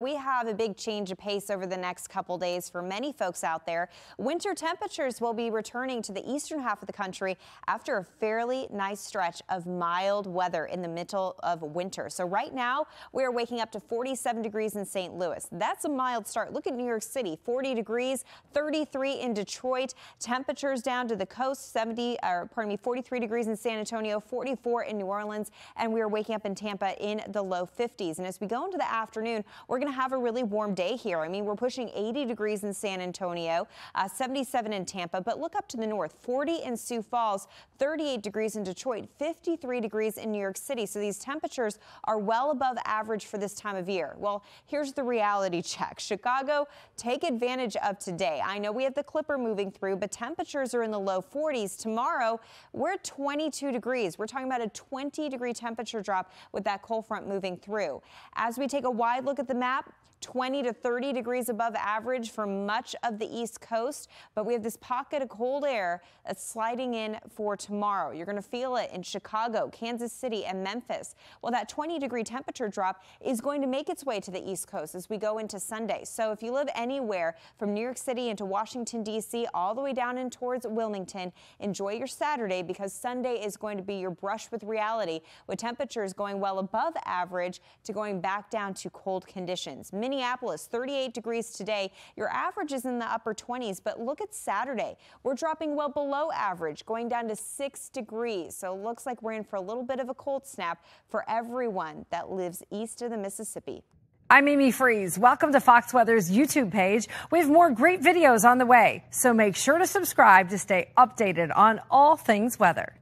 We have a big change of pace over the next couple days for many folks out there. Winter temperatures will be returning to the eastern half of the country after a fairly nice stretch of mild weather in the middle of winter. So right now we're waking up to 47 degrees in St. Louis. That's a mild start. Look at New York City, 40 degrees, 33 in Detroit. Temperatures down to the coast, 43 degrees in San Antonio, 44 in New Orleans, and we're waking up in Tampa in the low 50s. And as we go into the afternoon, we're going to have a really warm day here. I mean, we're pushing 80 degrees in San Antonio, 77 in Tampa, but look up to the north, 40 in Sioux Falls, 38 degrees in Detroit, 53 degrees in New York City. So these temperatures are well above average for this time of year. Well, here's the reality check. Chicago, take advantage of today. I know we have the Clipper moving through, but temperatures are in the low 40s. Tomorrow, we're at 22 degrees. We're talking about a 20-degree temperature drop with that cold front moving through. As we take a wide look at the map, 20 to 30 degrees above average for much of the East Coast, but we have this pocket of cold air that's sliding in for tomorrow. You're going to feel it in Chicago, Kansas City, and Memphis. Well, that 20-degree temperature drop is going to make its way to the East Coast as we go into Sunday. So if you live anywhere from New York City into Washington, D.C., all the way down in towards Wilmington, enjoy your Saturday because Sunday is going to be your brush with reality, with temperatures going well above average to going back down to cold conditions. Minneapolis, 38 degrees today. Your average is in the upper 20s, but look at Saturday. We're dropping well below average, going down to 6 degrees. So it looks like we're in for a little bit of a cold snap for everyone that lives east of the Mississippi. I'm Amy Freeze. Welcome to Fox Weather's YouTube page. We have more great videos on the way, so make sure to subscribe to stay updated on all things weather.